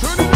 Turn it